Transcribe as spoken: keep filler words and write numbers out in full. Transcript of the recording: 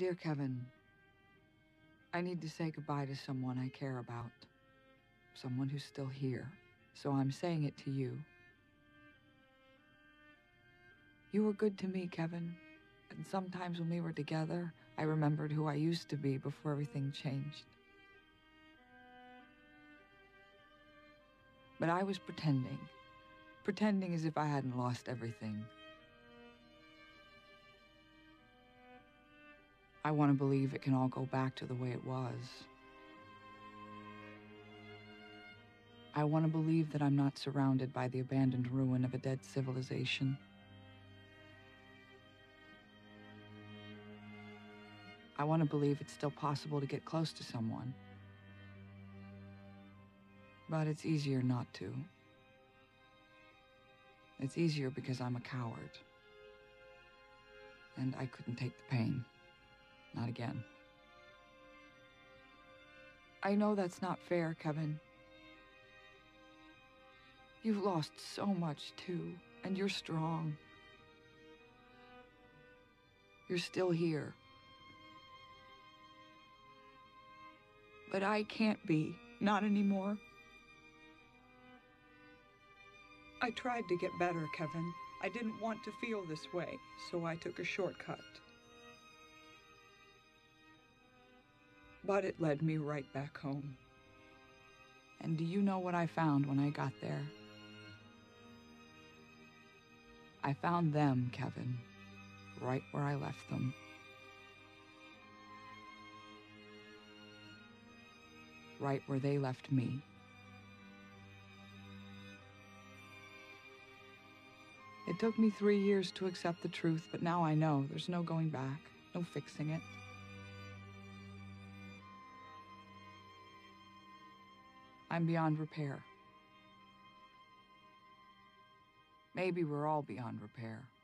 Dear Kevin, I need to say goodbye to someone I care about, someone who's still here, so I'm saying it to you. You were good to me, Kevin, and sometimes when we were together, I remembered who I used to be before everything changed. But I was pretending, pretending as if I hadn't lost everything. I want to believe it can all go back to the way it was. I want to believe that I'm not surrounded by the abandoned ruin of a dead civilization. I want to believe it's still possible to get close to someone. But it's easier not to. It's easier because I'm a coward. And I couldn't take the pain. Not again. I know that's not fair, Kevin. You've lost so much, too, and you're strong. You're still here. But I can't be, not anymore. I tried to get better, Kevin. I didn't want to feel this way, so I took a shortcut. But it led me right back home. And do you know what I found when I got there? I found them, Kevin, right where I left them. Right where they left me. It took me three years to accept the truth, but now I know there's no going back, no fixing it. I'm beyond repair. Maybe we're all beyond repair.